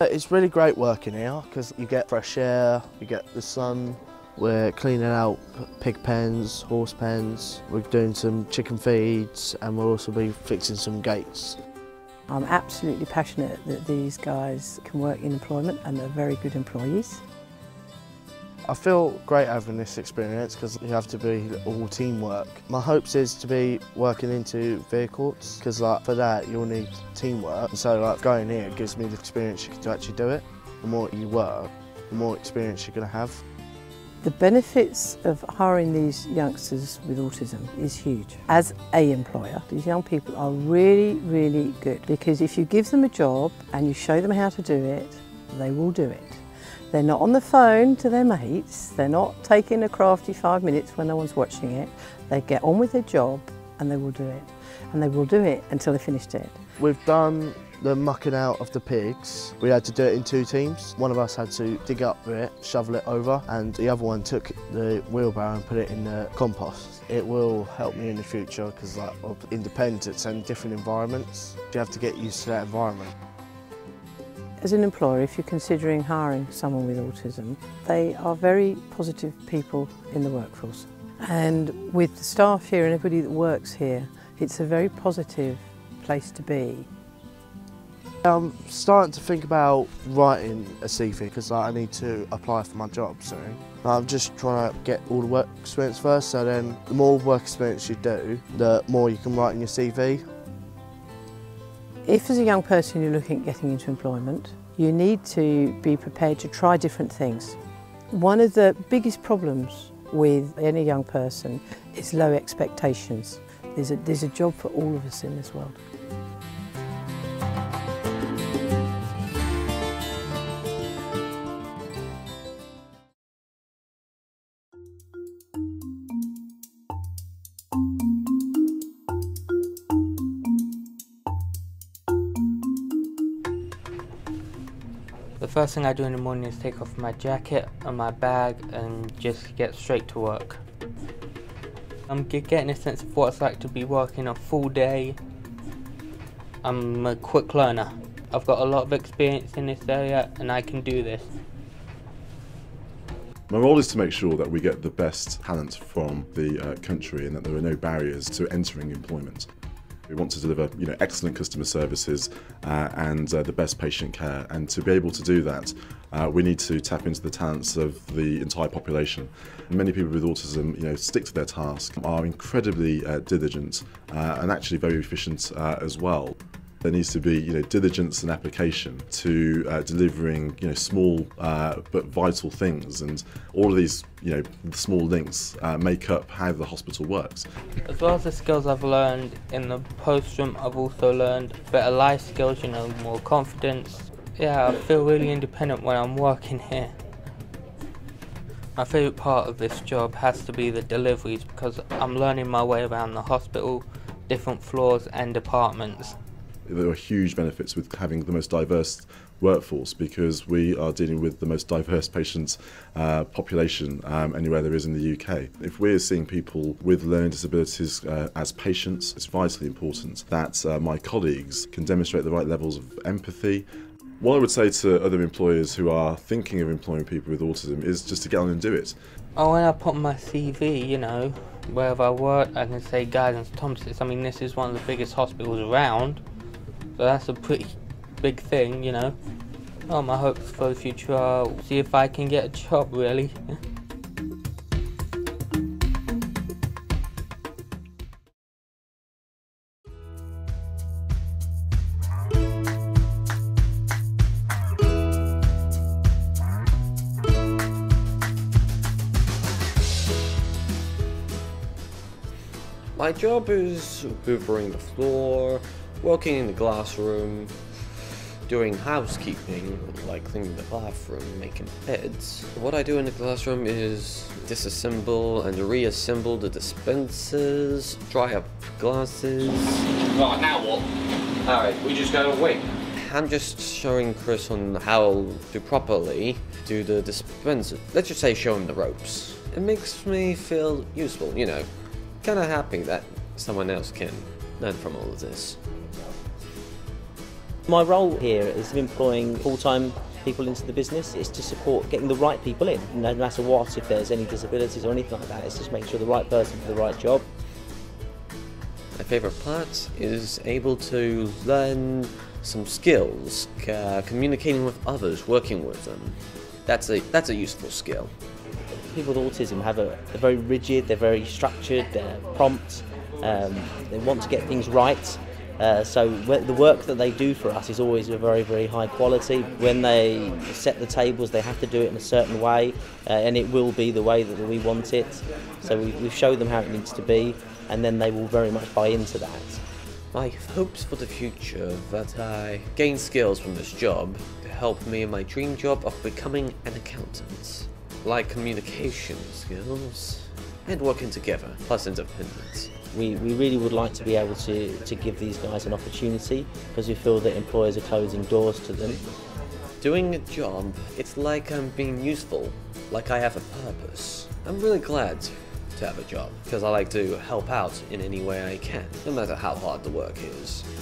It's really great working here because you get fresh air, you get the sun. We're cleaning out pig pens, horse pens, we're doing some chicken feeds, and we'll also be fixing some gates. I'm absolutely passionate that these guys can work in employment, and they're very good employees. I feel great having this experience because you have to be all teamwork. My hopes is to be working into vehicourts because for that you'll need teamwork. So going here gives me the experience to actually do it. The more you work, the more experience you're going to have. The benefits of hiring these youngsters with autism is huge. As an employer, these young people are really, really good, because if you give them a job and you show them how to do it, they will do it. They're not on the phone to their mates, they're not taking a crafty 5 minutes when no one's watching it. They get on with their job and they will do it. And they will do it until they finished it. We've done the mucking out of the pigs. We had to do it in two teams. One of us had to dig up it, shovel it over, and the other one took the wheelbarrow and put it in the compost. It will help me in the future because of independence and different environments. You have to get used to that environment. As an employer, if you're considering hiring someone with autism, they are very positive people in the workforce. And with the staff here and everybody that works here, it's a very positive place to be. I'm starting to think about writing a CV because I need to apply for my job soon. I'm just trying to get all the work experience first, so then the more work experience you do, the more you can write in your CV. If as a young person you're looking at getting into employment, you need to be prepared to try different things. One of the biggest problems with any young person is low expectations. There's a job for all of us in this world. The first thing I do in the morning is take off my jacket and my bag and just get straight to work. I'm getting a sense of what it's like to be working a full day. I'm a quick learner. I've got a lot of experience in this area and I can do this. My role is to make sure that we get the best talent from the country and that there are no barriers to entering employment. We want to deliver, excellent customer services and the best patient care, and to be able to do that we need to tap into the talents of the entire population. Many people with autism stick to their task, are incredibly diligent and actually very efficient as well. There needs to be diligence and application to delivering small but vital things, and all of these small links make up how the hospital works. As well as the skills I've learned in the post room, I've also learned better life skills, more confidence. Yeah, I feel really independent when I'm working here. My favourite part of this job has to be the deliveries, because I'm learning my way around the hospital, different floors and departments. There are huge benefits with having the most diverse workforce, because we are dealing with the most diverse patient population anywhere there is in the UK. If we're seeing people with learning disabilities as patients, it's vitally important that my colleagues can demonstrate the right levels of empathy. What I would say to other employers who are thinking of employing people with autism is just to get on and do it. Oh, when I put my CV, wherever I work, I can say Guy's and St Thomas'. This is one of the biggest hospitals around. So that's a pretty big thing, Oh, my hopes for the future are see if I can get a job, really. My job is hoovering the floor, working in the classroom, doing housekeeping, like cleaning the bathroom, making beds. What I do in the classroom is disassemble and reassemble the dispensers, dry up glasses. Right, now what? Alright, we just gotta wait. I'm just showing Chris on how to properly do the dispenser. Let's just say show him the ropes. It makes me feel useful, Kinda happy that someone else can learn from all of this. My role here is employing full-time people into the business. It's to support getting the right people in, no matter what, if there's any disabilities or anything like that. It's just making sure the right person for the right job. My favourite part is able to learn some skills, communicating with others, working with them. That's a useful skill. People with autism have they're very rigid, they're very structured, they're prompt, they want to get things right. So the work that they do for us is always a very, very high quality. When they set the tables, they have to do it in a certain way, and it will be the way that we want it. So we show them how it needs to be, and then they will very much buy into that. My hopes for the future that I gain skills from this job to help me in my dream job of becoming an accountant, like communication skills and working together, plus independence. We really would like to be able to give these guys an opportunity, because we feel that employers are closing doors to them. Doing a job, it's like I'm being useful, like I have a purpose. I'm really glad to have a job, because I like to help out in any way I can, no matter how hard the work is.